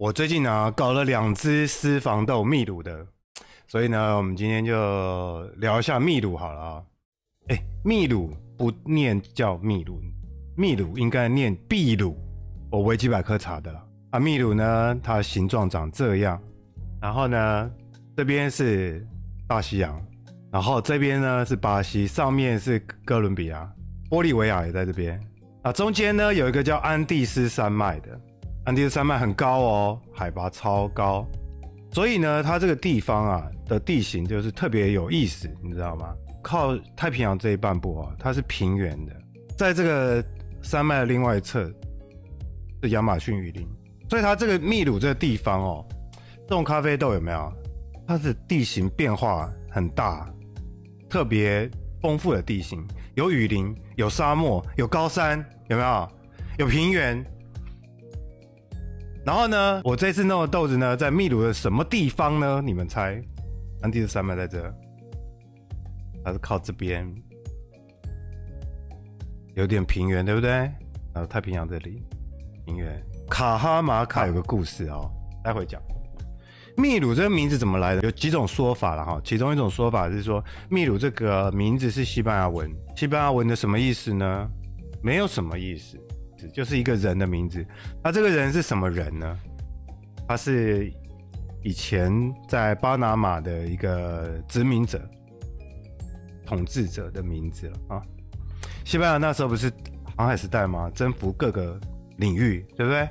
我最近啊搞了2只私房豆秘鲁的，所以呢，我们今天就聊一下秘鲁好了啊。哎，秘鲁不念叫秘鲁，秘鲁应该念秘鲁，我维基百科查的啦。啊，秘鲁呢，它的形状长这样，然后呢，这边是大西洋，然后这边呢是巴西，上面是哥伦比亚，玻利维亚也在这边。 啊，中间呢有一个叫安第斯山脉的，安第斯山脉很高哦，海拔超高，所以呢，它这个地方啊的地形就是特别有意思，你知道吗？靠太平洋这一半部啊，它是平原的，在这个山脉的另外一侧是亚马逊雨林，所以它这个秘鲁这个地方哦，种咖啡豆有没有？它的地形变化很大，特别丰富的地形。 有雨林，有沙漠，有高山，有没有？有平原。然后呢，我这次弄的豆子呢，在秘鲁的什么地方呢？你们猜？安第斯山脉在这，它是靠这边，有点平原，对不对？然后太平洋这里，平原。卡哈马卡有个故事哦，待会讲。秘鲁这个名字怎么来的？有几种说法了哈，其中一种说法是说秘鲁这个名字是西班牙文。 西班牙文的什么意思呢？没有什么意思，就是一个人的名字。那这个人是什么人呢？他是以前在巴拿马的一个殖民者、统治者的名字了啊。西班牙那时候不是航海时代吗？征服各个领域，对不对？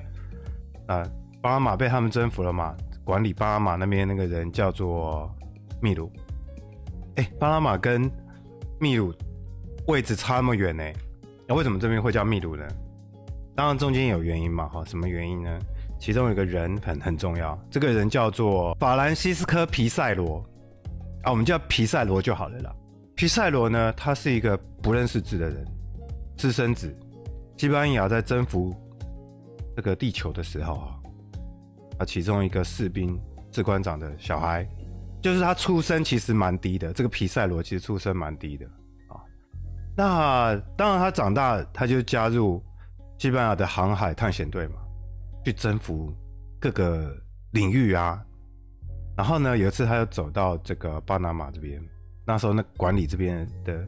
啊，巴拿马被他们征服了嘛？管理巴拿马那边那个人叫做秘鲁。哎，巴拿马跟秘鲁 位置差那么远呢，那为什么这边会叫秘鲁呢？当然中间有原因嘛，哈，什么原因呢？其中有个人很重要，这个人叫做法兰西斯科·皮塞罗，啊，我们叫皮塞罗就好了啦。皮塞罗呢，他是一个不认识字的人，私生子。西班牙在征服这个地球的时候啊，他其中一个士兵士官长的小孩，就是他出生其实蛮低的，这个皮塞罗其实出生蛮低的。 那当然，他长大，他就加入西班牙的航海探险队嘛，去征服各个领域啊。然后呢，有一次他又走到这个巴拿马这边，那时候那管理这边的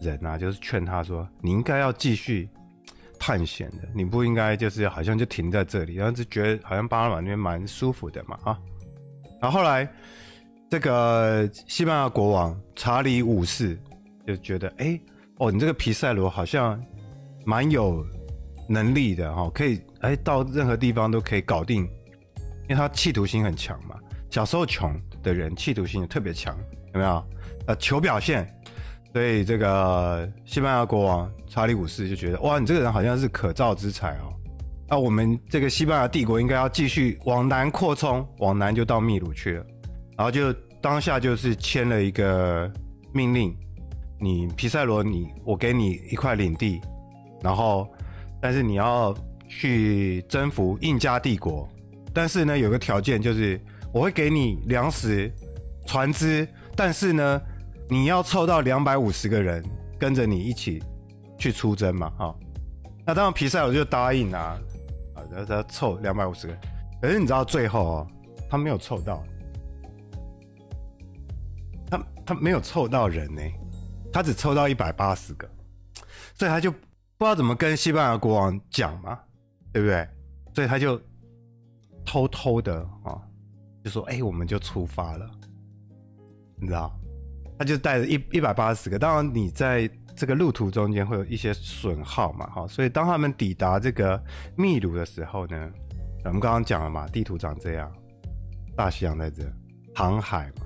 人啊，就是劝他说：“你应该要继续探险的，你不应该就是好像就停在这里。”然后就觉得好像巴拿马那边蛮舒服的嘛啊。然后后来这个西班牙国王查理5世就觉得，哎， 哦，你这个皮塞罗好像蛮有能力的哈、哦，可以哎到任何地方都可以搞定，因为他企图心很强嘛。小时候穷的人企图心也特别强，有没有？求表现，所以这个西班牙国王查理5世就觉得哇，你这个人好像是可造之才哦。那、我们这个西班牙帝国应该要继续往南扩充，往南就到秘鲁去了，然后就当下就是签了一个命令。 你皮塞罗，我给你一块领地，然后，但是你要去征服印加帝国，但是呢，有个条件就是我会给你粮食、船只，但是呢，你要凑到250个人跟着你一起去出征嘛，哈、哦。那当然皮塞罗就答应啊，啊，然后他凑250个人，可是你知道最后哦，他没有凑到，他没有凑到人呢、欸。 他只抽到180个，所以他就不知道怎么跟西班牙国王讲嘛，对不对？所以他就偷偷的啊，就说：“哎、欸，我们就出发了。”你知道，他就带着180个。当然，你在这个路途中间会有一些损耗嘛，哈。所以当他们抵达这个秘鲁的时候呢，我们刚刚讲了嘛，地图长这样，大西洋在这，航海嘛。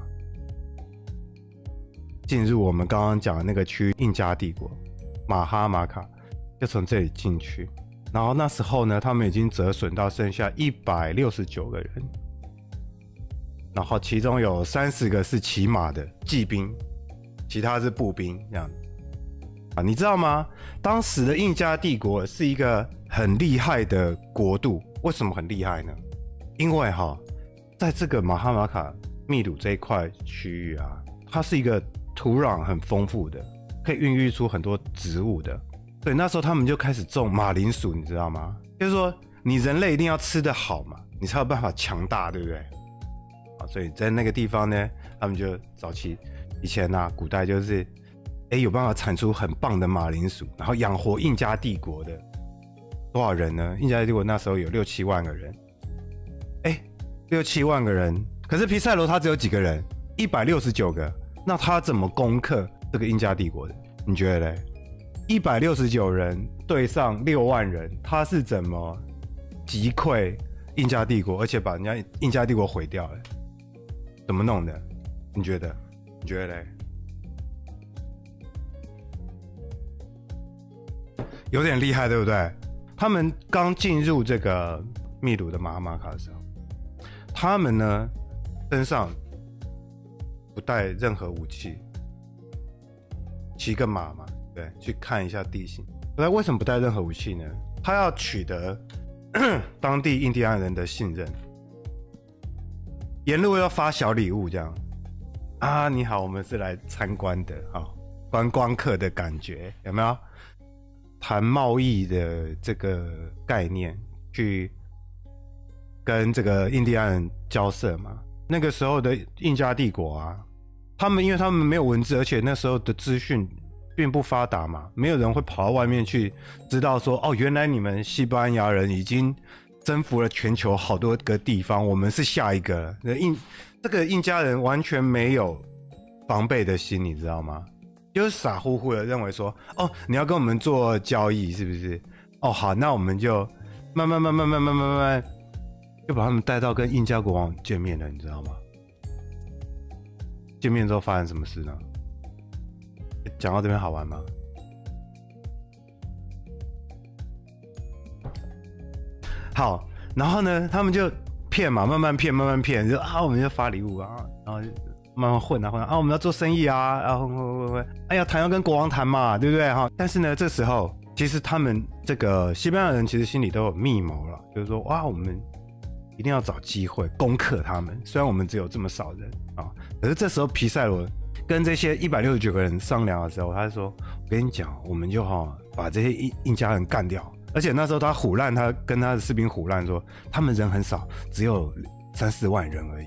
进入我们刚刚讲的那个区域，印加帝国，马哈马卡，就从这里进去。然后那时候呢，他们已经折损到剩下169个人，然后其中有30个是骑马的骑兵，其他是步兵这样。啊，你知道吗？当时的印加帝国是一个很厉害的国度，为什么很厉害呢？因为哈，在这个马哈马卡秘鲁这一块区域啊，它是一个 土壤很丰富的，可以孕育出很多植物的，所以那时候他们就开始种马铃薯，你知道吗？就是说你人类一定要吃得好嘛，你才有办法强大，对不对？啊，所以在那个地方呢，他们就早期以前啊，古代就是，哎，有办法产出很棒的马铃薯，然后养活印加帝国的多少人呢？印加帝国那时候有6-7万个人，哎，6-7万个人，可是皮塞罗他只有几个人，169个，那他怎么攻克这个印加帝国的？你觉得嘞？169人对上6万人，他是怎么击溃印加帝国，而且把人家印加帝国毁掉了？怎么弄的？你觉得？你觉得嘞？有点厉害，对不对？他们刚进入这个秘鲁的马哈马卡的时候，他们呢身上不带任何武器，骑个马嘛。对，去看一下地形。那为什么不带任何武器呢？他要取得当地印第安人的信任，沿路要发小礼物，这样啊，你好，我们是来参观的，好、哦，观光客的感觉有没有？谈贸易的这个概念，去跟这个印第安人交涉嘛。那个时候的印加帝国啊，他们因为他们没有文字，而且那时候的资讯并不发达嘛，没有人会跑到外面去知道说，哦，原来你们西班牙人已经征服了全球好多个地方，我们是下一个了。这个印加人完全没有防备的心，你知道吗？就是傻乎乎的认为说，哦，你要跟我们做交易是不是？哦，好，那我们就慢慢就把他们带到跟印加国王见面了，你知道吗？见面之后发生什么事呢？讲到这边好玩吗？好，然后呢，他们就骗嘛，慢慢骗，就啊，我们就发礼物啊，然后就慢慢混啊，我们要做生意啊，然后混，哎呀，要跟国王谈嘛，对不对哈？但是呢，这时候其实他们这个西班牙人其实心里都有密谋了，就是说哇，我们一定要找机会攻克他们，虽然我们只有这么少人啊，可是这时候皮塞罗跟这些169个人商量的时候，他说：“我跟你讲，我们就把这些印加人干掉。而且那时候他唬烂，他跟他的士兵唬烂说，他们人很少，只有3-4万人而已，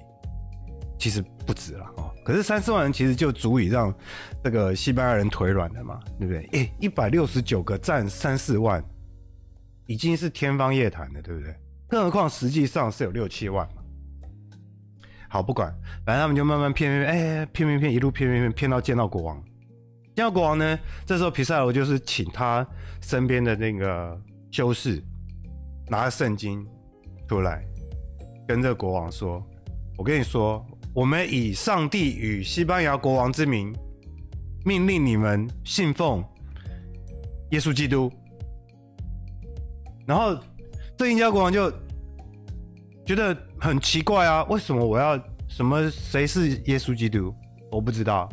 其实不止了哦。可是3-4万人其实就足以让这个西班牙人腿软了嘛，对不对？哎，169个占3-4万，已经是天方夜谭了，对不对？更何况实际上是有6-7万嘛。”好，不管，反正他们就慢慢骗，一路骗到见到国王。见到国王呢，这时候皮塞罗就是请他身边的那个修士拿圣经出来，跟这个国王说：“我跟你说，我们以上帝与西班牙国王之名，命令你们信奉耶稣基督。”然后这印加国王就觉得很奇怪啊，为什么我要什么？谁是耶稣基督？我不知道。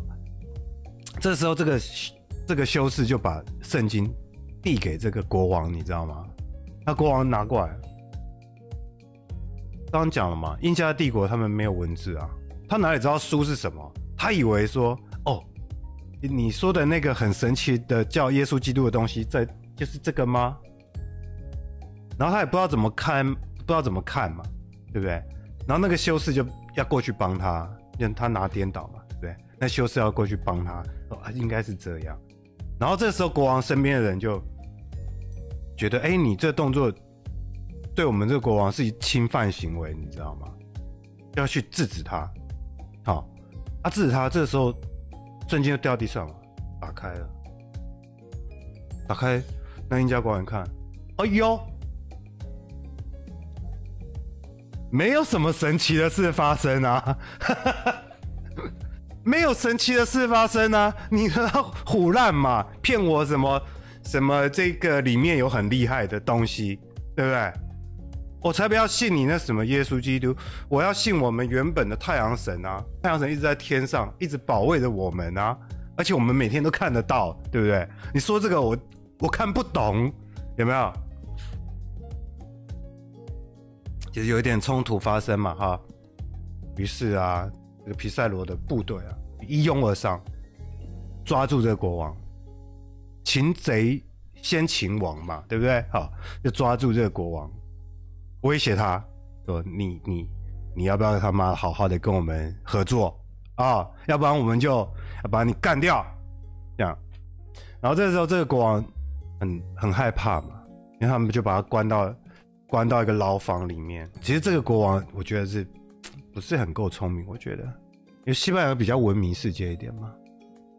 这时候，这个修士就把圣经递给这个国王，你知道吗？那国王拿过来，刚刚讲了嘛，印加帝国他们没有文字啊，他哪里知道书是什么？他以为说，哦，你说的那个很神奇的叫耶稣基督的东西，在就是这个吗？然后他也不知道怎么看嘛。对不对？然后那个修士就要过去帮他，因为他拿颠倒嘛，对不对？那修士要过去帮他，说啊，应该是这样。然后这时候国王身边的人就觉得，哎，你这动作对我们这个国王是侵犯行为，你知道吗？要去制止他。好，啊，制止他，这时候瞬间就掉地上了，打开了，打开那印加国王看，哎呦！没有什么神奇的事发生啊，没有神奇的事发生啊！你唬烂嘛，骗我什么这个里面有很厉害的东西，对不对？我才不要信你那什么耶稣基督，我要信我们原本的太阳神啊！太阳神一直在天上，一直保卫着我们啊！而且我们每天都看得到，对不对？你说这个我看不懂，有没有？其实有一点冲突发生嘛，哈，于是啊，这个皮塞罗的部队啊一拥而上，抓住这个国王，擒贼先擒王嘛，对不对？好，就抓住这个国王，威胁他说你要不要他妈好好的跟我们合作啊？要不然我们就把你干掉这样。然后这时候这个国王很害怕嘛，因为他们就把他关到一个牢房里面。其实这个国王我觉得是不是很够聪明，我觉得因为西班牙比较文明世界一点嘛，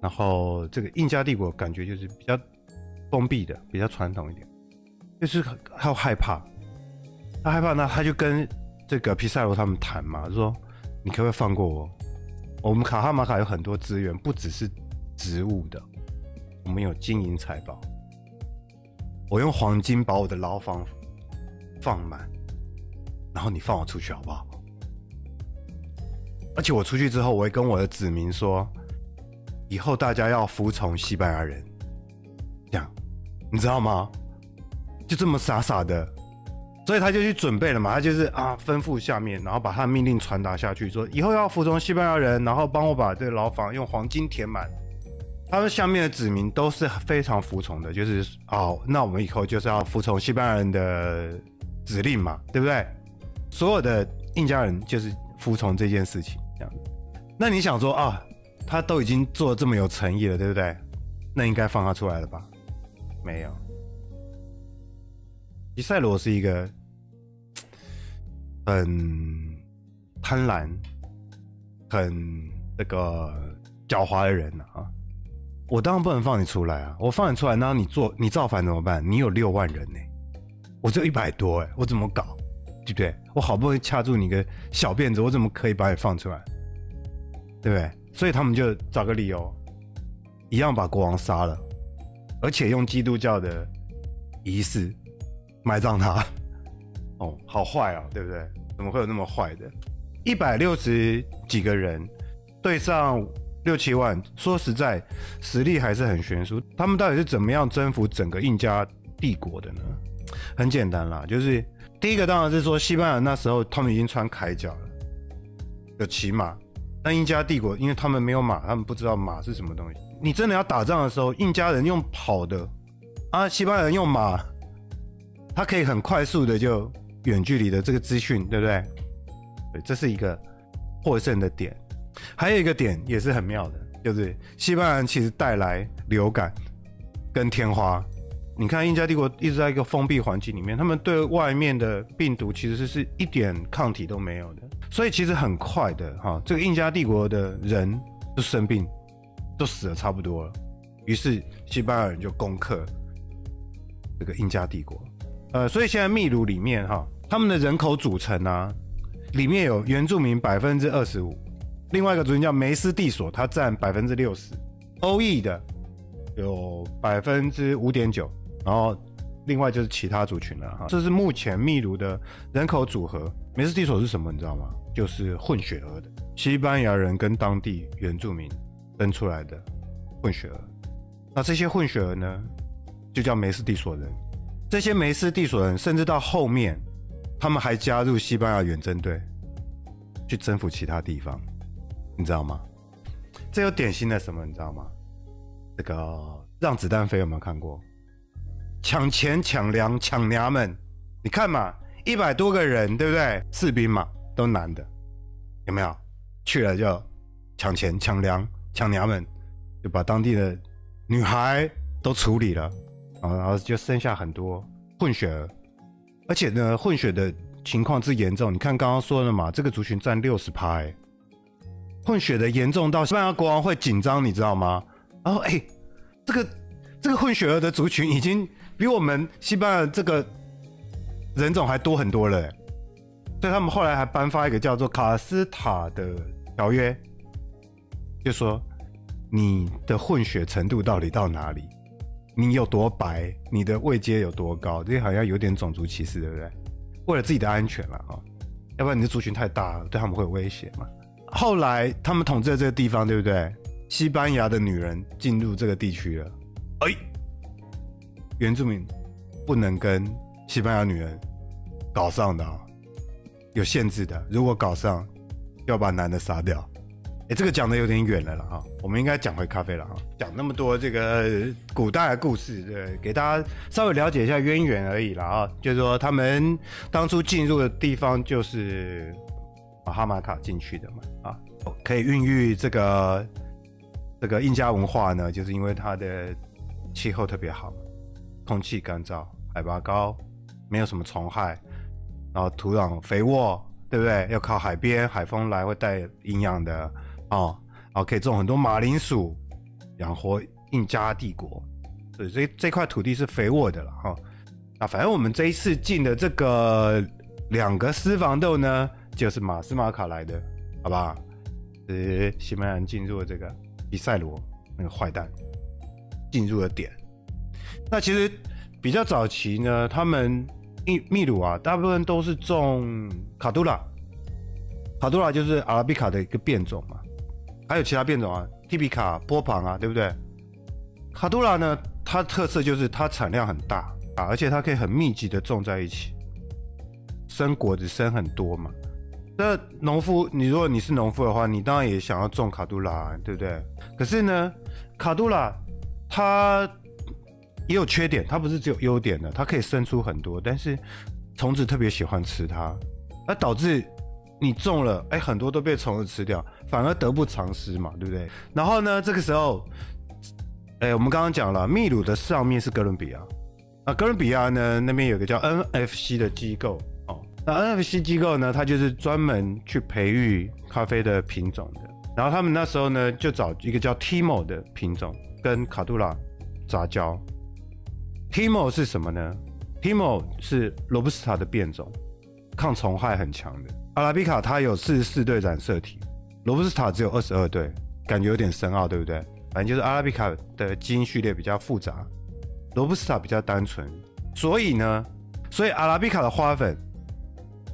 然后这个印加帝国感觉就是比较封闭的，比较传统一点，就是他害怕，呢他就跟这个皮塞罗他们谈嘛，说你可不可以放过我？我们卡哈马卡有很多资源，不只是植物的，我们有金银财宝。我用黄金把我的牢房放满，然后你放我出去好不好？而且我出去之后，我会跟我的子民说，以后大家要服从西班牙人，这样你知道吗？就这么傻傻的。所以他就去准备了嘛，他就是吩咐下面，然后把他的命令传达下去，说以后要服从西班牙人，然后帮我把这个牢房用黄金填满。他们下面的子民都是非常服从的，就是那我们以后就是要服从西班牙人的指令嘛，对不对？所有的印加人就是服从这件事情这样。那你想说他都已经做这么有诚意了，对不对？那应该放他出来了吧？没有。皮塞罗是一个很贪婪、很这个狡猾的人啊！我当然不能放你出来啊！我放你出来，然后你造反怎么办？你有6万人呢，我只有100多哎，我怎么搞？对不对？我好不容易掐住你个小辫子，我怎么可以把你放出来？对不对？所以他们就找个理由，一样把国王杀了，而且用基督教的仪式。埋葬他，好坏啊，对不对？怎么会有那么坏的？160几个人对上6、7万，说实在，实力还是很悬殊。他们到底是怎么样征服整个印加帝国的呢？很简单啦，就是第一个当然是说，西班牙那时候他们已经穿铠甲了，有骑马。那印加帝国因为他们没有马，他们不知道马是什么东西。你真的要打仗的时候，印加人用跑的西班牙人用马。他可以很快速的就远距离的这个资讯，对不对？对，这是一个获胜的点。还有一个点也是很妙的，就是西班牙人其实带来流感跟天花。你看印加帝国一直在一个封闭环境里面，他们对外面的病毒其实是一点抗体都没有的，所以其实很快的这个印加帝国的人就生病，都死了差不多了。于是西班牙人就攻克这个印加帝国。所以现在秘鲁里面他们的人口组成里面有原住民 25%， 另外一个族群叫梅斯蒂索，它占 60%， 欧裔的有 5.9%， 然后另外就是其他族群了这是目前秘鲁的人口组合。梅斯蒂索是什么你知道吗？就是混血儿的西班牙人跟当地原住民生出来的混血儿。那这些混血儿呢，就叫梅斯蒂索人。这些梅斯蒂索人甚至到后面他们还加入西班牙远征队去征服其他地方，你知道吗？这有典型的什么你知道吗？这个让子弹飞有没有看过？抢钱抢粮抢娘们，你看嘛，100多个人，对不对？士兵嘛，都男的，有没有？去了就抢钱抢粮抢娘们，就把当地的女孩都处理了，然后就剩下很多混血儿。而且呢，混血的情况之严重，你看刚刚说的嘛，这个族群占 60%、欸、混血的严重到西班牙国王会紧张，你知道吗？然后这个混血儿的族群已经比我们西班牙这个人种还多很多了。所以他们后来还颁发一个叫做卡斯塔的条约，就说你的混血程度到底到哪里，你有多白，你的位阶有多高，这好像有点种族歧视，对不对？为了自己的安全啦要不然你的族群太大了，对他们会有威胁嘛。后来他们统治了这个地方，对不对？西班牙的女人进入这个地区了，原住民不能跟西班牙女人搞上的有限制的，如果搞上要把男的杀掉，这个讲的有点远了啦哈，我们应该讲回咖啡了哈。讲那么多这个古代的故事，对，给大家稍微了解一下渊源而已啦啊。就是说他们当初进入的地方就是哈马卡进去的嘛啊，可以孕育这个印加文化呢，就是因为它的气候特别好，空气干燥，海拔高，没有什么虫害，然后土壤肥沃，对不对？要靠海边，海风来会带营养的哦，然后可以种很多马铃薯，养活印加帝国，所以这块土地是肥沃的了哈、哦。那反正我们这一次进的这个2个私房豆呢，就是马斯马卡来的，好不好？是西班牙人进入了这个比塞罗那个坏蛋进入了点。那其实比较早期呢，他们秘鲁啊，大部分都是种卡杜拉，卡杜拉就是阿拉比卡的一个变种嘛，还有其他变种啊，蒂比卡、波旁啊，对不对？卡杜拉呢，它的特色就是它产量很大啊，而且它可以很密集的种在一起，生果子生很多嘛。那农夫，如果你是农夫的话，你当然也想要种卡杜拉、啊，对不对？可是呢，卡杜拉它也有缺点，它不是只有优点的，它可以生出很多，但是虫子特别喜欢吃它，那导致你种了，哎，很多都被虫子吃掉，反而得不偿失嘛，对不对？然后呢，这个时候，哎，我们刚刚讲了，秘鲁的上面是哥伦比亚，那哥伦比亚呢，那边有个叫 NFC 的机构哦，那 NFC 机构呢，它就是专门去培育咖啡的品种的，然后他们那时候呢，就找一个叫 Timo 的品种跟卡杜拉杂交。Timo 是什么呢？ Timo 是 Robusta 的变种，抗虫害很强的。阿拉比卡它有44对染色体， Robusta 只有22对，感觉有点深奥，对不对？反正就是阿拉比卡的基因序列比较复杂， Robusta 比较单纯。所以阿拉比卡的花粉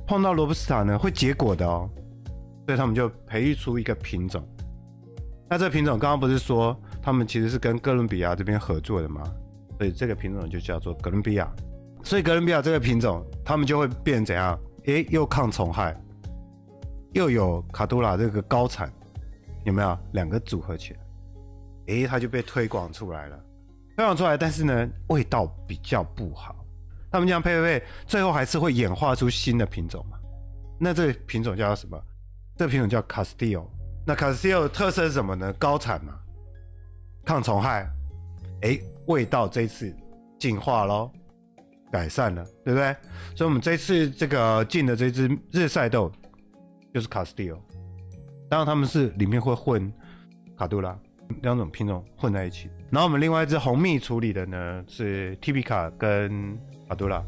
碰到 Robusta 呢会结果的哦，所以他们就培育出一个品种。那这个品种刚刚不是说他们其实是跟哥伦比亚这边合作的吗？所以这个品种就叫做哥伦比亚，所以哥伦比亚这个品种，他们就会变怎样？诶，又抗虫害，又有卡杜拉这个高产，有没有？2个组合起来，诶，它就被推广出来了。推广出来，但是呢，味道比较不好。他们这样配，最后还是会演化出新的品种嘛？那这个品种叫什么？这个品种叫卡斯蒂奥。那卡斯蒂奥的特色是什么呢？高产嘛，抗虫害，诶。味道这次进化咯，改善了，对不对？所以我们这次这个进的这只日晒豆就是卡斯蒂奥，当然他们是里面会混卡杜拉2种品种混在一起。然后我们另外一只红蜜处理的呢是蒂比卡跟卡杜拉，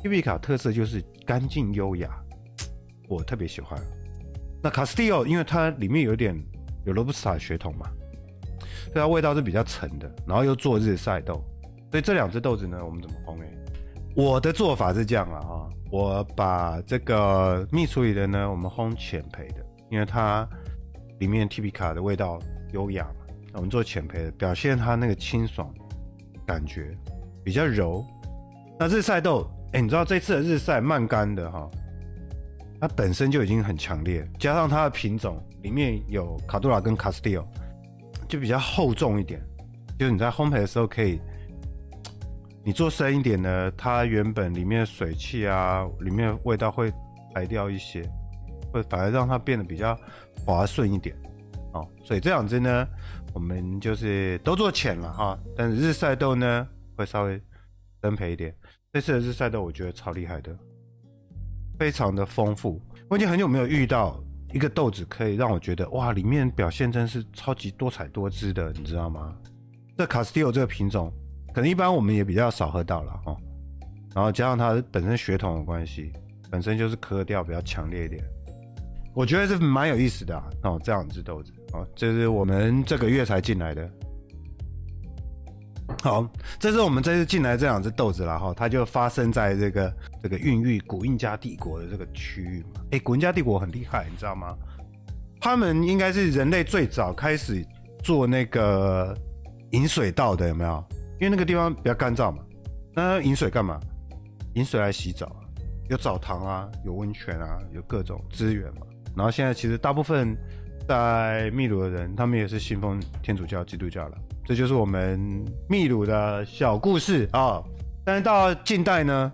蒂比卡特色就是干净优雅，我特别喜欢。那卡斯蒂奥因为它里面有点有罗布斯塔血统嘛。所以它味道是比较沉的，然后又做日晒豆，所以这2只豆子呢，我们怎么烘？我的做法是这样了啊，我把这个蜜处理的呢，我们烘浅焙的，因为它里面 T B 卡的味道优雅嘛，我们做浅焙的，表现它那个清爽感觉比较柔。那日晒豆，哎，你知道这次的日晒慢干的哈、哦，它本身就已经很强烈，加上它的品种里面有卡杜拉跟卡斯蒂奥。就比较厚重一点，就是你在烘焙的时候可以，你做深一点呢，它原本里面的水汽啊，里面的味道会排掉一些，会反而让它变得比较滑顺一点哦。所以这两只呢，我们就是都做浅了哈，但是日晒豆呢会稍微深焙一点。这次的日晒豆我觉得超厉害的，非常的丰富，我已经很久没有遇到。一个豆子可以让我觉得哇，里面表现真是超级多彩多姿的，你知道吗？这卡斯蒂奥这个品种，可能一般我们也比较少喝到了哦。然后加上它本身血统的关系，本身就是可可调比较强烈一点，我觉得是蛮有意思的啊。哦，这2只豆子哦，这是我们这个月才进来的。好，这是我们这次进来这2只豆子啦哈，它就发生在这个孕育古印加帝国的这个区域嘛。哎，古印加帝国很厉害，你知道吗？他们应该是人类最早开始做那个引水道的，有没有？因为那个地方比较干燥嘛。那引水干嘛？引水来洗澡啊，有澡堂啊，有温泉啊，有各种资源嘛。然后现在其实大部分在秘鲁的人，他们也是信奉天主教、基督教了。这就是我们秘鲁的小故事啊、哦。但是到近代呢，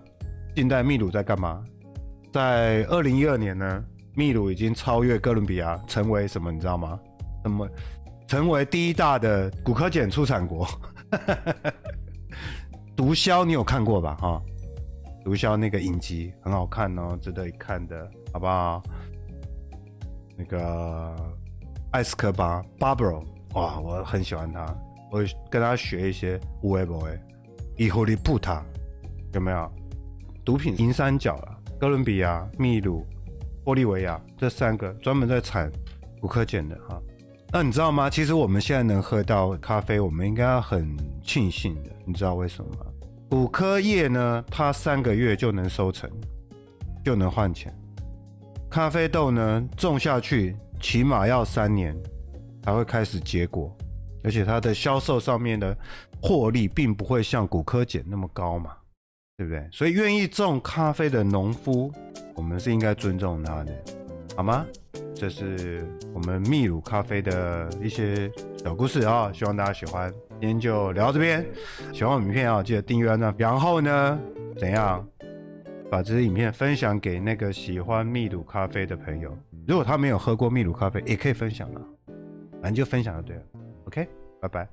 近代秘鲁在干嘛？在2012年呢，秘鲁已经超越哥伦比亚，成为什么？你知道吗？什么？成为第一大的古柯碱出产国。毒枭你有看过吧？哈、哦，毒枭那个影集很好看哦，值得一看的，好不好？那个艾斯科巴 Pablo， 哇，我很喜欢他，我跟他学一些有的没的，伊胡利布塔有没有？毒品银三角啊，哥伦比亚、秘鲁、玻利维亚这三个专门在产古柯碱的哈。那你知道吗？其实我们现在能喝到咖啡，我们应该要很庆幸的，你知道为什么吗？古柯叶呢，它3个月就能收成，就能换钱。咖啡豆呢，种下去起码要3年才会开始结果，而且它的销售上面的获利并不会像古柯碱那么高嘛，对不对？所以愿意种咖啡的农夫，我们是应该尊重他的，好吗？这是我们秘鲁咖啡的一些小故事啊、哦，希望大家喜欢。今天就聊到这边，喜欢我们影片啊、哦，记得订阅按赞，然后呢，怎样？把这支影片分享给那个喜欢秘鲁咖啡的朋友，如果他没有喝过秘鲁咖啡，也可以分享啊，反正就分享就对了。OK， 拜拜。